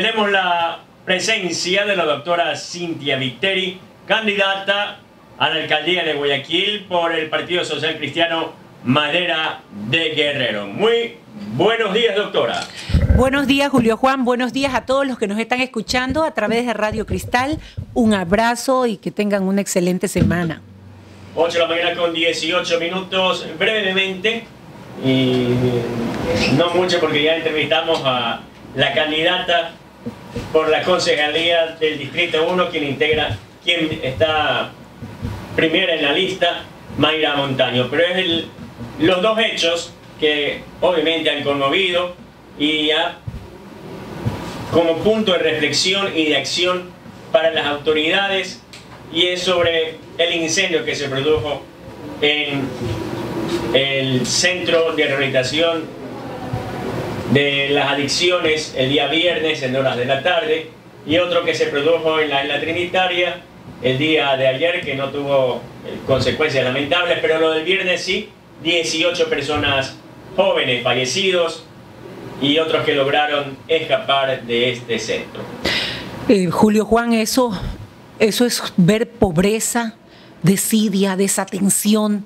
Tenemos la presencia de la doctora Cynthia Viteri, candidata a la Alcaldía de Guayaquil por el Partido Social Cristiano Madera de Guerrero. Muy buenos días, doctora. Buenos días, Julio Juan. Buenos días a todos los que nos están escuchando a través de Radio Cristal. Un abrazo y que tengan una excelente semana. 8 de la mañana con 18 minutos. Brevemente, y no mucho porque ya entrevistamos a la candidata por la concejalía del Distrito 1, quien está primera en la lista, Mayra Montaño. Pero es los dos hechos que obviamente han conmovido y ya como punto de reflexión y de acción para las autoridades, y es sobre el incendio que se produjo en el Centro de Rehabilitación de las Adicciones el día viernes en horas de la tarde, y otro que se produjo en la Isla Trinitaria el día de ayer, que no tuvo consecuencias lamentables, pero lo del viernes sí, 18 personas jóvenes fallecidos y otros que lograron escapar de este centro. Julio Juan, eso es ver pobreza, desidia, desatención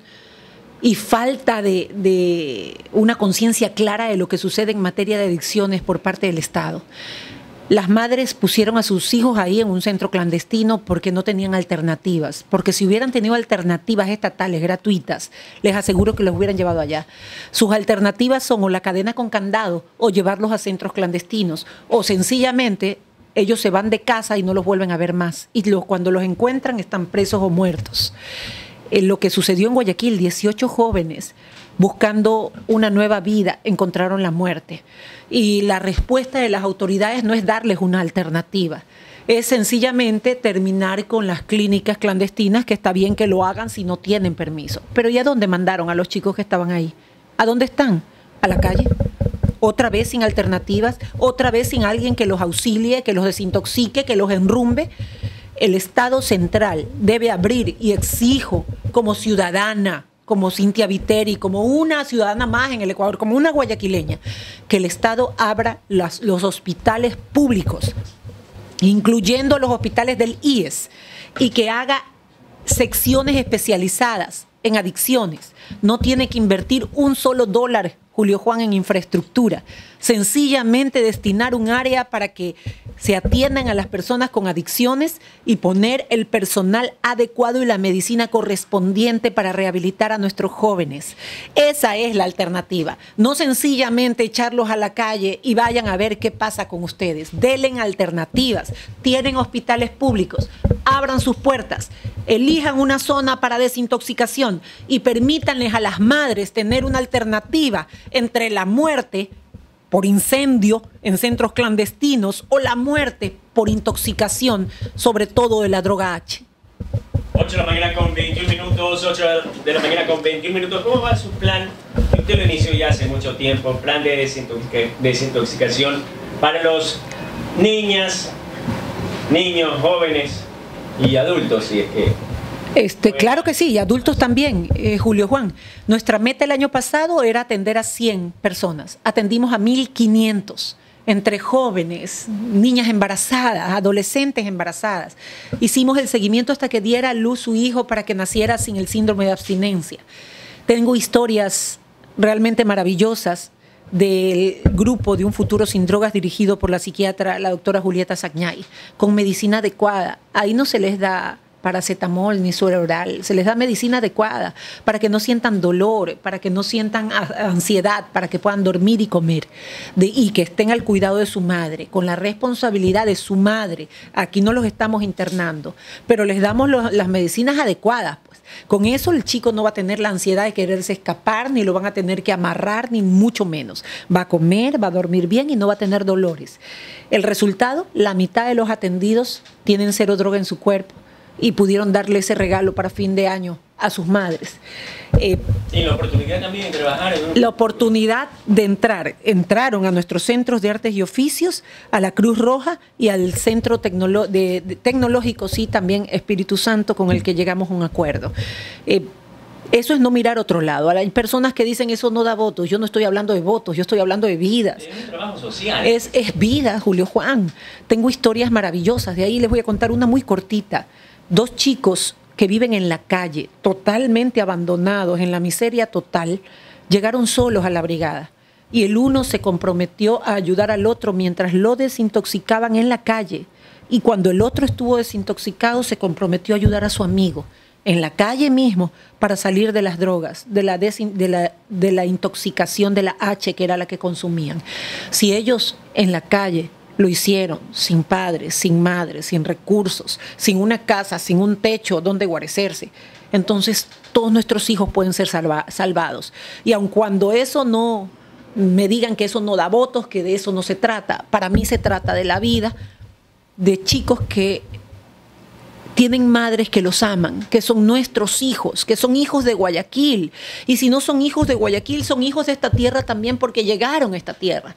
y falta de una conciencia clara de lo que sucede en materia de adicciones por parte del Estado. Las madres pusieron a sus hijos ahí en un centro clandestino porque no tenían alternativas, porque si hubieran tenido alternativas estatales gratuitas, les aseguro que los hubieran llevado allá. Sus alternativas son o la cadena con candado o llevarlos a centros clandestinos, o sencillamente ellos se van de casa y no los vuelven a ver más, y cuando los encuentran están presos o muertos. Lo que sucedió en Guayaquil, 18 jóvenes buscando una nueva vida encontraron la muerte, y la respuesta de las autoridades no es darles una alternativa, es sencillamente terminar con las clínicas clandestinas, que está bien que lo hagan si no tienen permiso, pero ¿y a dónde mandaron a los chicos que estaban ahí? ¿A dónde están? ¿A la calle? Otra vez sin alternativas, otra vez sin alguien que los auxilie, que los desintoxique, que los enrumbe. El Estado central debe abrir, y exijo como ciudadana, como Cynthia Viteri, como una ciudadana más en el Ecuador, como una guayaquileña, que el Estado abra los hospitales públicos, incluyendo los hospitales del IESS, y que haga secciones especializadas en adicciones. No tiene que invertir un solo dólar, Julio Juan, en infraestructura. Sencillamente destinar un área para que se atiendan a las personas con adicciones y poner el personal adecuado y la medicina correspondiente para rehabilitar a nuestros jóvenes. Esa es la alternativa. No sencillamente echarlos a la calle y vayan a ver qué pasa con ustedes. Denle alternativas. Tienen hospitales públicos. Abran sus puertas. Elijan una zona para desintoxicación y permítanles a las madres tener una alternativa entre la muerte por incendio en centros clandestinos o la muerte por intoxicación, sobre todo de la droga H. 8 de la mañana con 21 minutos, 8 de la mañana con 21 minutos. ¿Cómo va su plan? Usted lo inició ya hace mucho tiempo, plan de desintoxicación para los niñas, niños, jóvenes y adultos, si es que... Claro que sí, y adultos también, Julio Juan. Nuestra meta el año pasado era atender a 100 personas. Atendimos a 1.500, entre jóvenes, niñas embarazadas, adolescentes embarazadas. Hicimos el seguimiento hasta que diera a luz su hijo para que naciera sin el síndrome de abstinencia. Tengo historias realmente maravillosas del grupo de Un Futuro Sin Drogas dirigido por la psiquiatra, la doctora Julieta Zagnay, con medicina adecuada. Ahí no se les da paracetamol ni suero oral, se les da medicina adecuada para que no sientan dolor, para que no sientan ansiedad, para que puedan dormir y comer, y que estén al cuidado de su madre, con la responsabilidad de su madre. Aquí no los estamos internando, pero les damos las medicinas adecuadas. Con eso el chico no va a tener la ansiedad de quererse escapar, ni lo van a tener que amarrar, ni mucho menos. Va a comer, va a dormir bien y no va a tener dolores. El resultado, la mitad de los atendidos tienen cero droga en su cuerpo y pudieron darle ese regalo para fin de año a sus madres. Y la oportunidad también de trabajar, ¿no? La oportunidad de entrar. Entraron a nuestros centros de artes y oficios, a la Cruz Roja y al centro tecnológico, sí, también Espíritu Santo, con el que llegamos a un acuerdo. Eso es no mirar otro lado. Hay personas que dicen eso no da votos. Yo no estoy hablando de votos, yo estoy hablando de vidas. Es un trabajo social. Es vida, Julio Juan. Tengo historias maravillosas. De ahí les voy a contar una muy cortita. Dos chicos que viven en la calle, totalmente abandonados, en la miseria total, llegaron solos a la brigada. Y el uno se comprometió a ayudar al otro mientras lo desintoxicaban en la calle. Y cuando el otro estuvo desintoxicado, se comprometió a ayudar a su amigo en la calle mismo para salir de las drogas, de la intoxicación de la H, que era la que consumían. Si ellos en la calle lo hicieron sin padres, sin madres, sin recursos, sin una casa, sin un techo donde guarecerse, entonces todos nuestros hijos pueden ser salvados. Y aun cuando eso no me digan que eso no da votos, que de eso no se trata, para mí se trata de la vida de chicos que tienen madres que los aman, que son nuestros hijos, que son hijos de Guayaquil. Y si no son hijos de Guayaquil, son hijos de esta tierra también porque llegaron a esta tierra.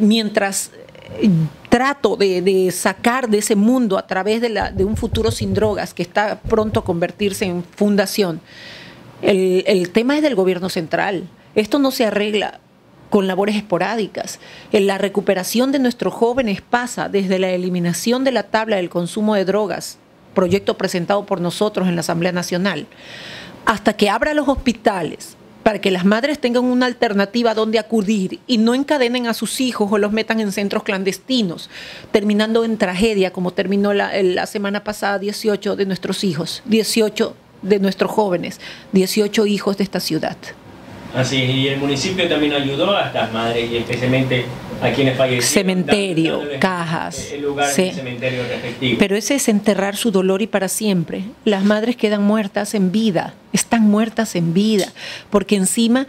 Mientras trato de sacar de ese mundo a través de un futuro sin drogas que está pronto a convertirse en fundación, el tema es del gobierno central. Esto no se arregla con labores esporádicas. La recuperación de nuestros jóvenes pasa desde la eliminación de la tabla del consumo de drogas, proyecto presentado por nosotros en la Asamblea Nacional, hasta que abra los hospitales para que las madres tengan una alternativa donde acudir y no encadenen a sus hijos o los metan en centros clandestinos, terminando en tragedia como terminó la semana pasada 18 de nuestros hijos, 18 de nuestros jóvenes, 18 hijos de esta ciudad. Así es, y el municipio también ayudó a estas madres y especialmente a quienes fallecieron. Cementerio, cajas. El lugar del cementerio respectivo. Pero ese es enterrar su dolor y para siempre. Las madres quedan muertas en vida, están muertas en vida, porque encima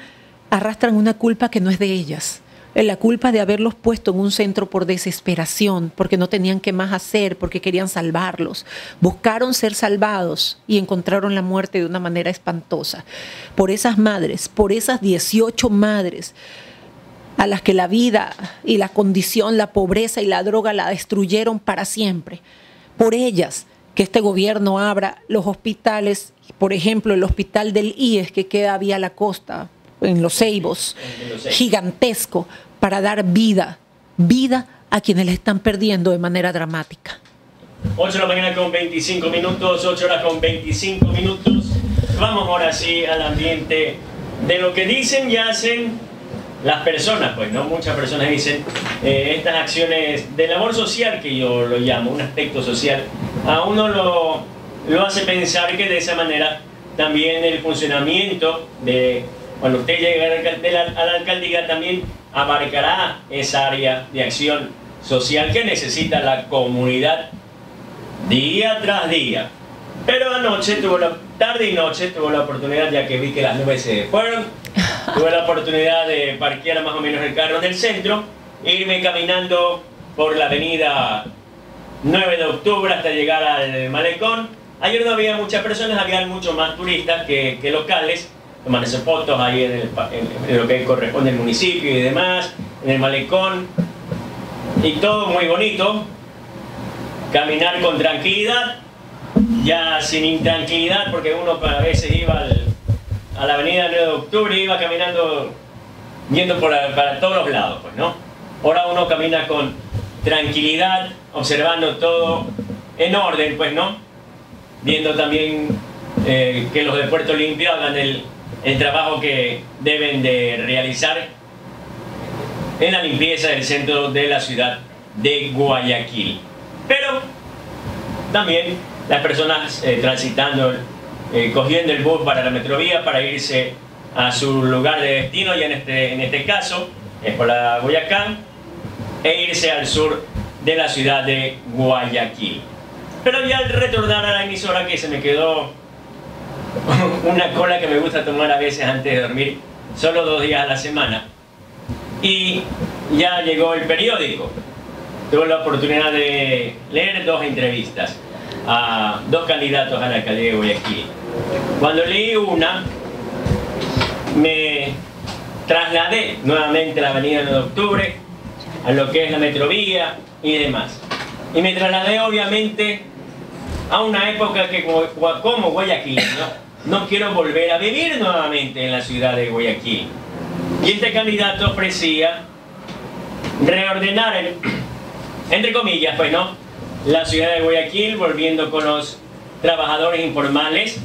arrastran una culpa que no es de ellas. La culpa de haberlos puesto en un centro por desesperación, porque no tenían qué más hacer, porque querían salvarlos. Buscaron ser salvados y encontraron la muerte de una manera espantosa. Por esas madres, por esas 18 madres a las que la vida y la condición, la pobreza y la droga la destruyeron para siempre. Por ellas que este gobierno abra los hospitales, por ejemplo el hospital del IESS que queda vía la costa, en Los Ceibos, gigantesco, para dar vida a quienes la están perdiendo de manera dramática. 8 de la mañana con 25 minutos, 8 horas con 25 minutos. Vamos ahora sí al ambiente de lo que dicen y hacen las personas, pues, ¿no? Muchas personas dicen estas acciones de labor social, que yo lo llamo, un aspecto social, a uno lo hace pensar que de esa manera también el funcionamiento de... Cuando usted llegue a la alcaldía también abarcará esa área de acción social que necesita la comunidad día tras día. Pero anoche, tarde y noche, tuve la oportunidad, ya que vi que las nubes se fueron, tuve la oportunidad de parquear más o menos el carro del centro e irme caminando por la avenida 9 de octubre hasta llegar al malecón. Ayer no había muchas personas, había mucho más turistas que locales, tomarse fotos ahí en lo que corresponde al municipio y demás, en el malecón, y todo muy bonito, caminar con tranquilidad, ya sin intranquilidad, porque uno a veces iba a la avenida 9 de octubre, iba caminando, yendo para todos los lados, pues, ¿no? Ahora uno camina con tranquilidad, observando todo en orden, pues, ¿no? Viendo también que los de Puerto Limpio hagan el trabajo que deben de realizar en la limpieza del centro de la ciudad de Guayaquil. Pero también las personas transitando, cogiendo el bus para la metrovía para irse a su lugar de destino, y en este caso es por la Boyacá, e irse al sur de la ciudad de Guayaquil. Pero ya al retornar a la emisora, que se me quedó una cola que me gusta tomar a veces antes de dormir, solo 2 días a la semana, y ya llegó el periódico. Tuve la oportunidad de leer 2 entrevistas a 2 candidatos a la alcaldía de Guayaquil. Cuando leí una, me trasladé nuevamente a la avenida 9 de octubre, a lo que es la metrovía y demás, y me trasladé obviamente a una época que como Guayaquil, ¿no? no quiero volver a vivir nuevamente en la ciudad de Guayaquil. Y este candidato ofrecía reordenar, entre comillas, pues no, la ciudad de Guayaquil, volviendo con los trabajadores informales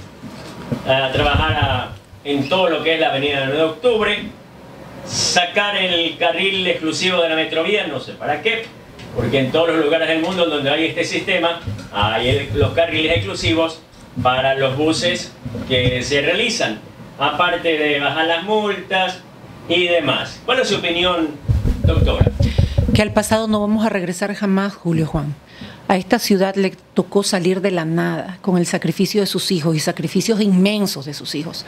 a trabajar en todo lo que es la avenida 9 de octubre, sacar el carril exclusivo de la metrovía, no sé para qué, porque en todos los lugares del mundo donde hay este sistema hay los carriles exclusivos para los buses que se realizan, aparte de bajar las multas y demás. ¿Cuál es su opinión, doctora? Que al pasado no vamos a regresar jamás, Julio Juan. A esta ciudad le tocó salir de la nada con el sacrificio de sus hijos y sacrificios inmensos de sus hijos.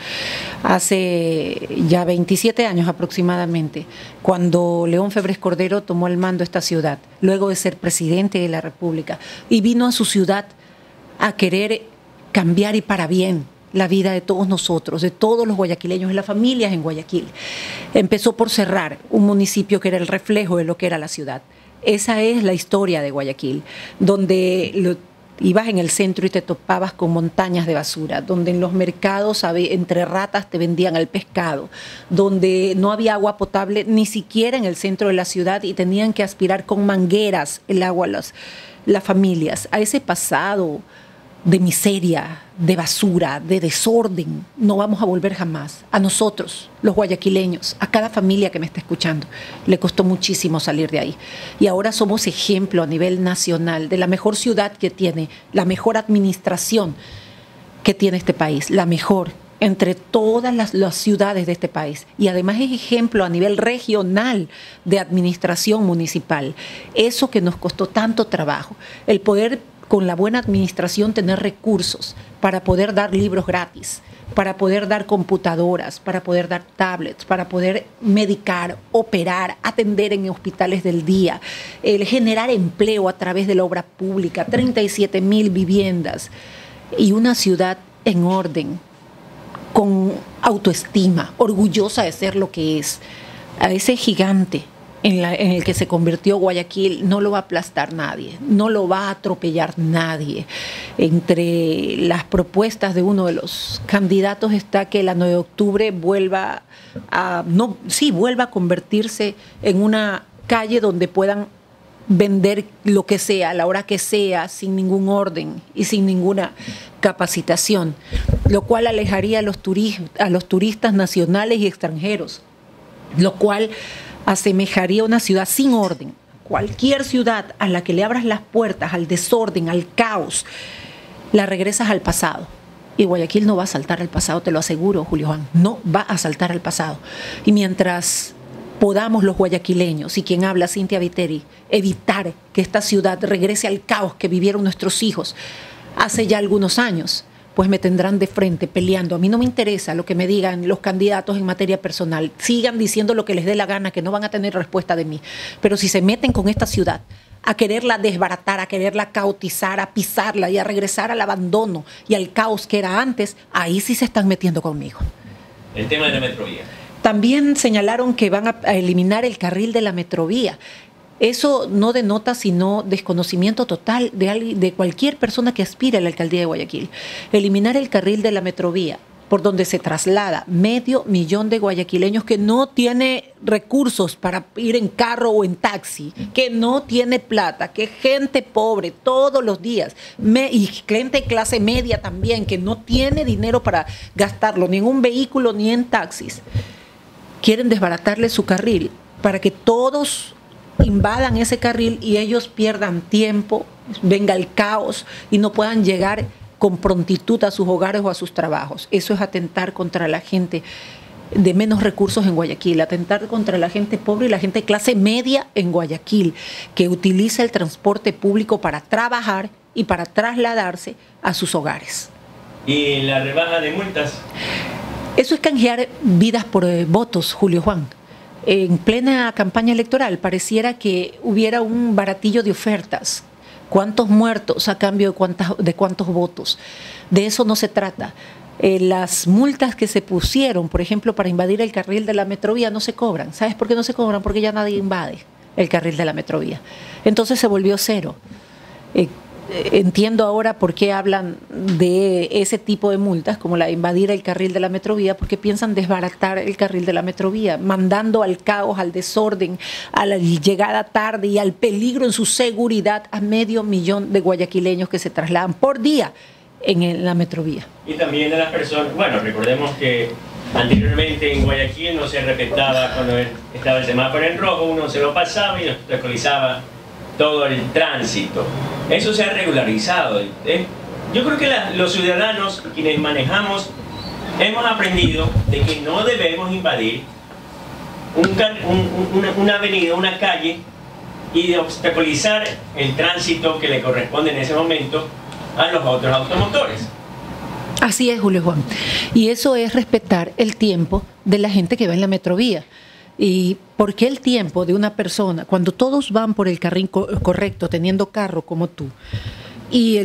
Hace ya 27 años aproximadamente, cuando León Febres Cordero tomó el mando de esta ciudad, luego de ser presidente de la República, y vino a su ciudad a querer cambiar y para bien la vida de todos nosotros, de todos los guayaquileños, de las familias en Guayaquil. Empezó por cerrar un municipio que era el reflejo de lo que era la ciudad. Esa es la historia de Guayaquil, donde ibas en el centro y te topabas con montañas de basura, donde en los mercados entre ratas te vendían el pescado, donde no había agua potable ni siquiera en el centro de la ciudad y tenían que aspirar con mangueras el agua a las familias. A ese pasado de miseria, de basura, de desorden, no vamos a volver jamás. A nosotros, los guayaquileños, a cada familia que me está escuchando, le costó muchísimo salir de ahí. Y ahora somos ejemplo a nivel nacional de la mejor ciudad que tiene, la mejor administración que tiene este país, la mejor entre todas las ciudades de este país. Y además es ejemplo a nivel regional de administración municipal. Eso que nos costó tanto trabajo, el poder con la buena administración tener recursos para poder dar libros gratis, para poder dar computadoras, para poder dar tablets, para poder medicar, operar, atender en hospitales del día, el generar empleo a través de la obra pública, 37.000 viviendas y una ciudad en orden, con autoestima, orgullosa de ser lo que es. A ese gigante en el que se convirtió Guayaquil no lo va a aplastar nadie, no lo va a atropellar nadie. Entre las propuestas de uno de los candidatos está que la 9 de octubre vuelva a convertirse en una calle donde puedan vender lo que sea, a la hora que sea, sin ningún orden y sin ninguna capacitación, lo cual alejaría a los turistas nacionales y extranjeros, lo cual asemejaría una ciudad sin orden. Cualquier ciudad a la que le abras las puertas al desorden, al caos, la regresas al pasado. Y Guayaquil no va a saltar al pasado, te lo aseguro, Julio Juan, no va a saltar al pasado. Y mientras podamos los guayaquileños, y quien habla, Cynthia Viteri, evitar que esta ciudad regrese al caos que vivieron nuestros hijos hace ya algunos años, pues me tendrán de frente peleando. A mí no me interesa lo que me digan los candidatos en materia personal. Sigan diciendo lo que les dé la gana, que no van a tener respuesta de mí. Pero si se meten con esta ciudad a quererla desbaratar, a quererla caotizar, a pisarla y a regresar al abandono y al caos que era antes, ahí sí se están metiendo conmigo. El tema de la metrovía. También señalaron que van a eliminar el carril de la metrovía. Eso no denota sino desconocimiento total de cualquier persona que aspire a la alcaldía de Guayaquil. Eliminar el carril de la metrovía, por donde se traslada medio millón de guayaquileños que no tiene recursos para ir en carro o en taxi, que no tiene plata, que gente pobre todos los días, y gente clase media también, que no tiene dinero para gastarlo, ni en un vehículo ni en taxis. Quieren desbaratarle su carril para que todos invadan ese carril y ellos pierdan tiempo, venga el caos y no puedan llegar con prontitud a sus hogares o a sus trabajos. Eso es atentar contra la gente de menos recursos en Guayaquil, atentar contra la gente pobre y la gente clase media en Guayaquil, que utiliza el transporte público para trabajar y para trasladarse a sus hogares. ¿Y la rebaja de multas? Eso es canjear vidas por votos, Julio Juan. En plena campaña electoral pareciera que hubiera un baratillo de ofertas. ¿Cuántos muertos a cambio de cuántos votos? De eso no se trata. Las multas que se pusieron, por ejemplo, para invadir el carril de la metrovía no se cobran. ¿Sabes por qué no se cobran? Porque ya nadie invade el carril de la metrovía. Entonces se volvió cero. entiendo ahora por qué hablan de ese tipo de multas, como la de invadir el carril de la metrovía, porque piensan desbaratar el carril de la metrovía, mandando al caos, al desorden, a la llegada tarde y al peligro en su seguridad a 500,000 de guayaquileños que se trasladan por día en la metrovía. Y también a las personas, bueno, recordemos que anteriormente en Guayaquil no se respetaba, cuando estaba el semáforo en rojo, uno se lo pasaba y obstaculizaba todo el tránsito. Eso se ha regularizado. Yo creo que los ciudadanos, quienes manejamos, hemos aprendido de que no debemos invadir una avenida, una calle, y de obstaculizar el tránsito que le corresponde en ese momento a los otros automotores. Así es, Julio Juan. Y eso es respetar el tiempo de la gente que va en la metrovía. ¿Y por qué el tiempo de una persona, cuando todos van por el carril correcto, teniendo carro como tú, y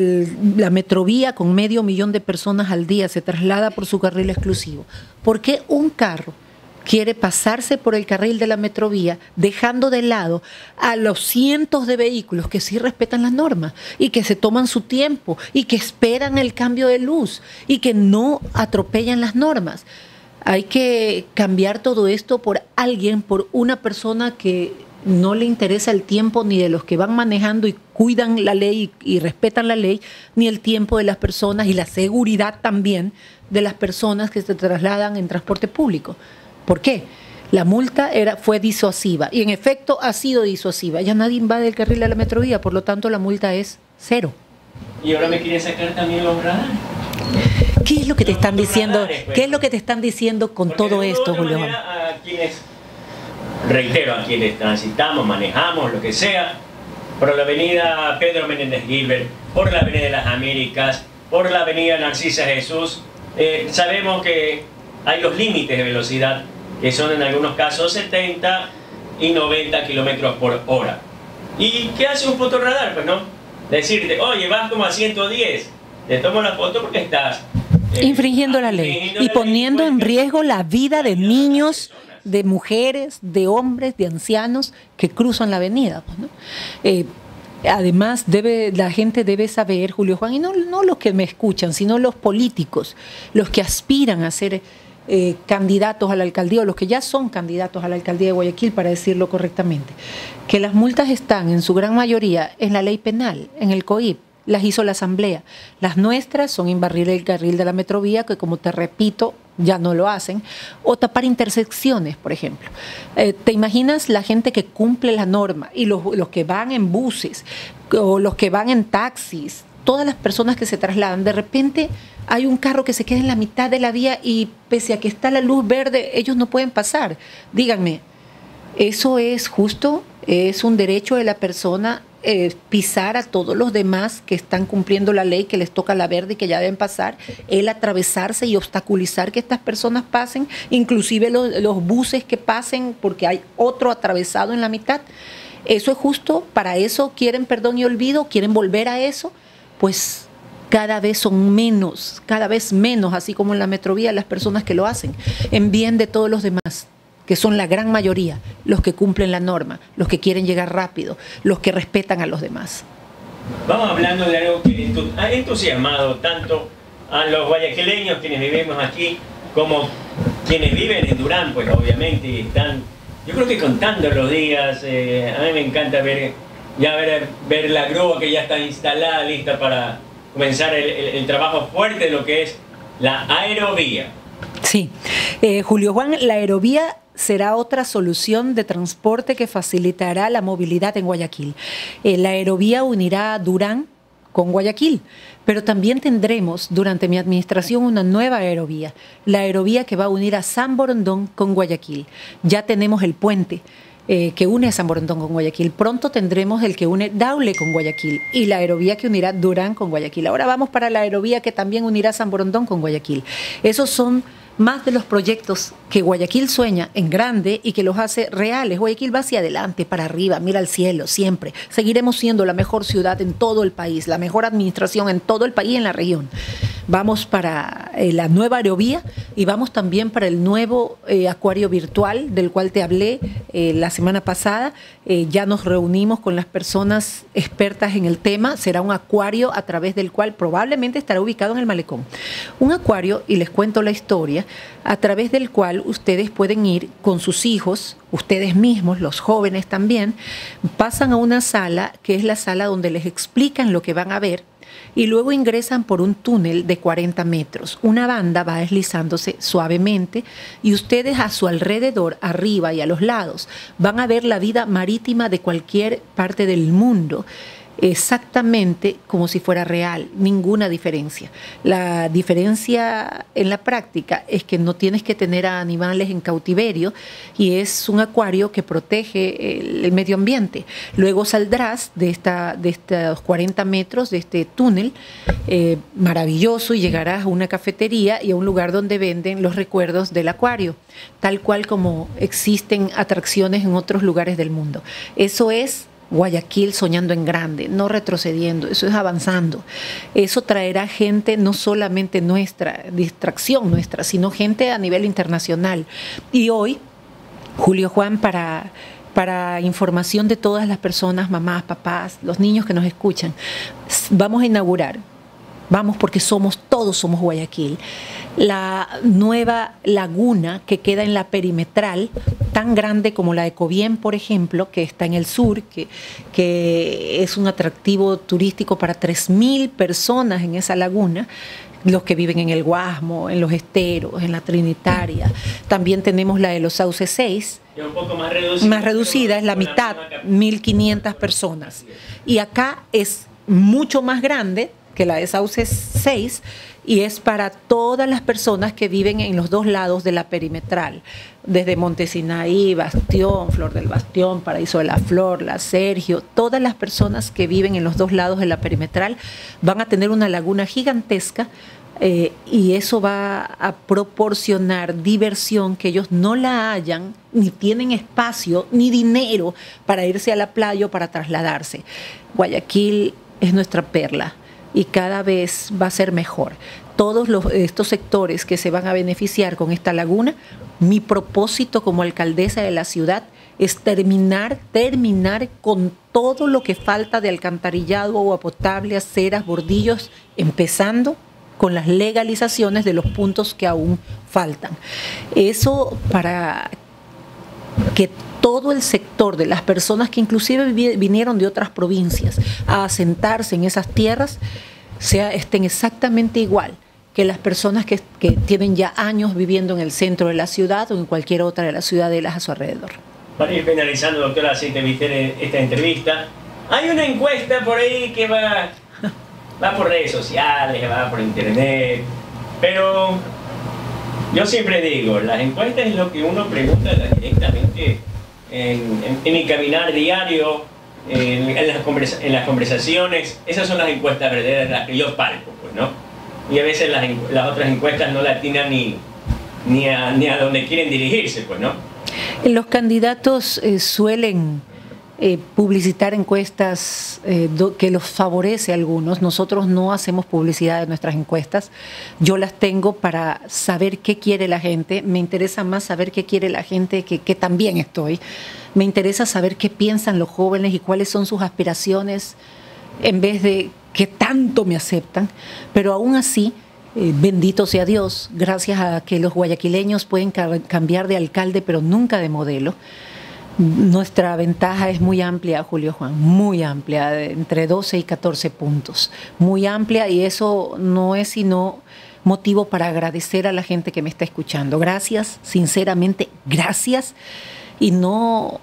la metrovía con 500,000 de personas al día se traslada por su carril exclusivo? ¿Por qué un carro quiere pasarse por el carril de la metrovía, dejando de lado a los cientos de vehículos que sí respetan las normas y que se toman su tiempo y que esperan el cambio de luz y que no atropellan las normas? Hay que cambiar todo esto por alguien, por una persona que no le interesa el tiempo ni de los que van manejando y cuidan la ley y respetan la ley, ni el tiempo de las personas y la seguridad también de las personas que se trasladan en transporte público. ¿Por qué? La multa fue disuasiva y en efecto ha sido disuasiva. Ya nadie invade el carril de la metrovía, por lo tanto la multa es cero. Y ahora me quieren sacar también los radares. ¿Qué es lo que te están diciendo? Radares, pues. ¿Qué es lo que te están diciendo con todo esto, Julio? Reitero, a quienes transitamos, manejamos, lo que sea, por la avenida Pedro Menéndez Gilbert, por la avenida de las Américas, por la avenida Narcisa Jesús, sabemos que hay los límites de velocidad, que son en algunos casos 70 y 90 kilómetros por hora. ¿Y qué hace un fotorradar? Pues no, decirte, oye, vas como a 110, te tomo la foto porque estás infringiendo la ley y poniendo en riesgo la vida de niños, de mujeres, de hombres, de ancianos que cruzan la avenida, pues, ¿no? Además, la gente debe saber, Julio Juan, y no los que me escuchan, sino los políticos, los que aspiran a ser candidatos a la alcaldía, o los que ya son candidatos a la alcaldía de Guayaquil, para decirlo correctamente, que las multas están en su gran mayoría en la ley penal, en el COIP, las hizo la asamblea. Las nuestras son invadir el carril de la metrovía, que como te repito, ya no lo hacen, o tapar intersecciones, por ejemplo. ¿Te imaginas la gente que cumple la norma y los que van en buses o los que van en taxis, todas las personas que se trasladan? De repente hay un carro que se queda en la mitad de la vía y pese a que está la luz verde, ellos no pueden pasar. Díganme, ¿eso es justo? ¿Es un derecho de la persona pisar a todos los demás que están cumpliendo la ley, que les toca la verde y que ya deben pasar, el atravesarse y obstaculizar que estas personas pasen, inclusive los buses que pasen porque hay otro atravesado en la mitad? ¿Eso es justo? ¿Para eso quieren perdón y olvido? ¿Quieren volver a eso? Pues cada vez son menos, cada vez menos, así como en la metrovía, las personas que lo hacen, en bien de todos los demás, que son la gran mayoría, los que cumplen la norma, los que quieren llegar rápido, los que respetan a los demás. Vamos hablando de algo que ha entusiasmado tanto a los guayaquileños, quienes vivimos aquí, como quienes viven en Durán, pues obviamente, y están, yo creo que contando los días. A mí me encanta ver la grúa que ya está instalada, lista para comenzar el trabajo fuerte de lo que es la aerovía. Sí, Julio Juan, la aerovía será otra solución de transporte que facilitará la movilidad en Guayaquil. La aerovía unirá a Durán con Guayaquil, pero también tendremos durante mi administración una nueva aerovía, la aerovía que va a unir a San Borondón con Guayaquil. Ya tenemos el puente que une a San Borondón con Guayaquil. Pronto tendremos el que une Daule con Guayaquil y la aerovía que unirá Durán con Guayaquil. Ahora vamos para la aerovía que también unirá San Borondón con Guayaquil. Esos son más de los proyectos que Guayaquil sueña en grande y que los hace reales. Guayaquil va hacia adelante, para arriba, mira al cielo siempre. Seguiremos siendo la mejor ciudad en todo el país, la mejor administración en todo el país y en la región. vamos para la nueva aerovía y vamos también para el nuevo acuario virtual del cual te hablé la semana pasada. Ya nos reunimos con las personas expertas en el tema. Será un acuario a través del cual probablemente estará ubicado en el malecón. Un acuario, y les cuento la historia, a través del cual ustedes pueden ir con sus hijos, ustedes mismos, los jóvenes también, pasan a una sala que es la sala donde les explican lo que van a ver y luego ingresan por un túnel de 40 metros. Una banda va deslizándose suavemente y ustedes a su alrededor, arriba y a los lados, van a ver la vida marítima de cualquier parte del mundo. Exactamente como si fuera real, ninguna diferencia. La diferencia en la práctica es que no tienes que tener a animales en cautiverio y es un acuario que protege el medio ambiente. Luego saldrás de estos 40 metros, de este túnel maravilloso, y llegarás a una cafetería y a un lugar donde venden los recuerdos del acuario, tal cual como existen atracciones en otros lugares del mundo. Eso es Guayaquil soñando en grande, no retrocediendo, eso es avanzando. Eso traerá gente, no solamente nuestra, distracción nuestra, sino gente a nivel internacional. Y hoy, Julio Juan, para información de todas las personas, mamás, papás, los niños que nos escuchan, vamos a inaugurar, vamos porque somos, todos somos Guayaquil, la nueva laguna que queda en la perimetral, tan grande como la de Cobien, por ejemplo, que está en el sur, que es un atractivo turístico para 3.000 personas en esa laguna, los que viven en el Guasmo, en Los Esteros, en la Trinitaria. También tenemos la de Los Sauces 6, que es un poco más reducida. Más reducida, es la mitad, 1.500 personas. Y acá es mucho más grande que la de Sauces 6, y es para todas las personas que viven en los dos lados de la perimetral, desde Montesinaí, Bastión, Flor del Bastión, Paraíso de la Flor, La Sergio, todas las personas que viven en los dos lados de la perimetral van a tener una laguna gigantesca. Y eso va a proporcionar diversión que ellos no la hallan, ni tienen espacio, ni dinero para irse a la playa o para trasladarse. Guayaquil es nuestra perla, y cada vez va a ser mejor. Todos estos sectores que se van a beneficiar con esta laguna, mi propósito como alcaldesa de la ciudad es terminar con todo lo que falta de alcantarillado, agua potable, aceras, bordillos, empezando con las legalizaciones de los puntos que aún faltan. Eso para que todo el sector de las personas que inclusive vinieron de otras provincias a asentarse en esas tierras estén exactamente igual que las personas que tienen ya años viviendo en el centro de la ciudad o en cualquier otra de las ciudadelas a su alrededor. Para ir finalizando, doctora Cynthia Viteri, esta entrevista, hay una encuesta por ahí que va por redes sociales, va por internet, pero yo siempre digo, las encuestas es lo que uno pregunta directamente en mi caminar diario, en las conversaciones. Esas son las encuestas verdaderas, las que yo palpo, pues, ¿no? Y a veces las otras encuestas no la atinan ni a donde quieren dirigirse, pues, ¿no? Los candidatos suelen publicitar encuestas que los favorece a algunos. Nosotros no hacemos publicidad de nuestras encuestas. Yo las tengo para saber qué quiere la gente. Me interesa más saber qué quiere la gente, que también estoy. Me interesa saber qué piensan los jóvenes y cuáles son sus aspiraciones, en vez de qué tanto me aceptan. Pero aún así, bendito sea Dios, gracias a que los guayaquileños pueden cambiar de alcalde, pero nunca de modelo. Nuestra ventaja es muy amplia, Julio Juan, muy amplia, entre 12 y 14 puntos, muy amplia, y eso no es sino motivo para agradecer a la gente que me está escuchando. Gracias, sinceramente, gracias, y no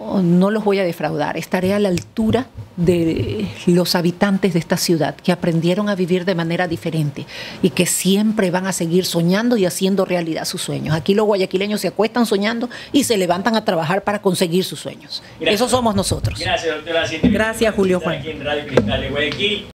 los voy a defraudar. Estaré a la altura de los habitantes de esta ciudad que aprendieron a vivir de manera diferente y que siempre van a seguir soñando y haciendo realidad sus sueños. Aquí los guayaquileños se acuestan soñando y se levantan a trabajar para conseguir sus sueños. Gracias. Eso somos nosotros. Gracias, doctora Cynthia. Gracias, Julio Juan. Aquí en Radio Cristal de Guayaquil.